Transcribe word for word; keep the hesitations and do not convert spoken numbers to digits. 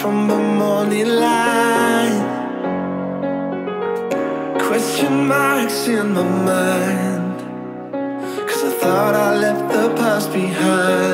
from the morning line. Question marks in my mind, 'cause I thought I left the past behind.